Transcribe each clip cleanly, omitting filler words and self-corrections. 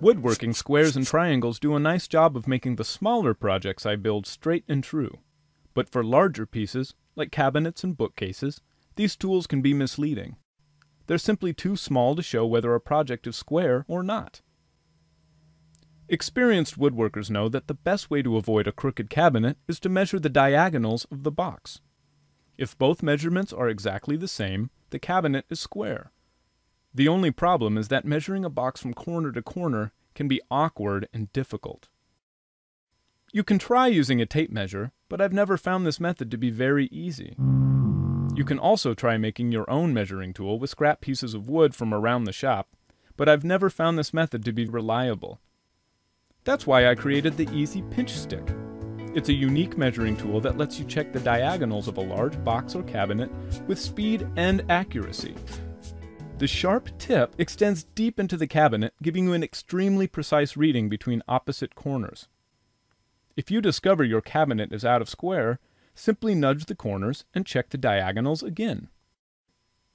Woodworking squares and triangles do a nice job of making the smaller projects I build straight and true. But for larger pieces, like cabinets and bookcases, these tools can be misleading. They're simply too small to show whether a project is square or not. Experienced woodworkers know that the best way to avoid a crooked cabinet is to measure the diagonals of the box. If both measurements are exactly the same, the cabinet is square. The only problem is that measuring a box from corner to corner can be awkward and difficult. You can try using a tape measure, but I've never found this method to be very easy. You can also try making your own measuring tool with scrap pieces of wood from around the shop, but I've never found this method to be reliable. That's why I created the EZ Pinch Stick. It's a unique measuring tool that lets you check the diagonals of a large box or cabinet with speed and accuracy. The sharp tip extends deep into the cabinet, giving you an extremely precise reading between opposite corners. If you discover your cabinet is out of square, simply nudge the corners and check the diagonals again.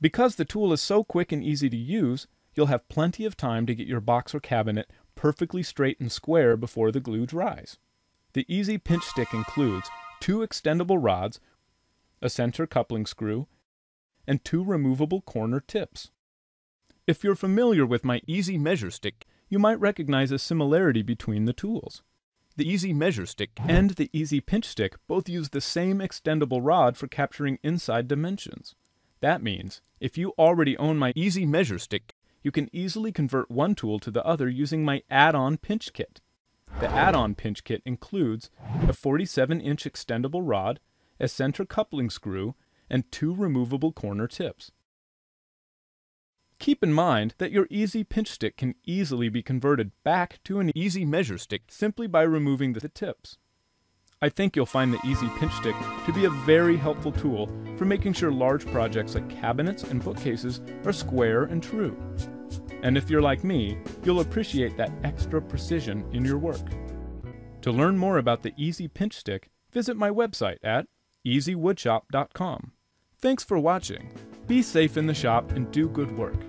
Because the tool is so quick and easy to use, you'll have plenty of time to get your box or cabinet perfectly straight and square before the glue dries. The EZ Pinch Stick includes 2 extendable rods, a center coupling screw, and 2 removable corner tips. If you're familiar with my EZ Measure Stick, you might recognize a similarity between the tools. The EZ Measure Stick and the EZ Pinch Stick both use the same extendable rod for capturing inside dimensions. That means, if you already own my EZ Measure Stick, you can easily convert one tool to the other using my Add-On Pinch Kit. The Add-On Pinch Kit includes a 47-inch extendable rod, a center coupling screw, and 2 removable corner tips. Keep in mind that your EZ Pinch Stick can easily be converted back to an EZ Measure Stick simply by removing the tips. I think you'll find the EZ Pinch Stick to be a very helpful tool for making sure large projects like cabinets and bookcases are square and true. And if you're like me, you'll appreciate that extra precision in your work. To learn more about the EZ Pinch Stick, visit my website at ezwoodshoptools.com. Thanks for watching. Be safe in the shop and do good work.